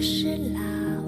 是老。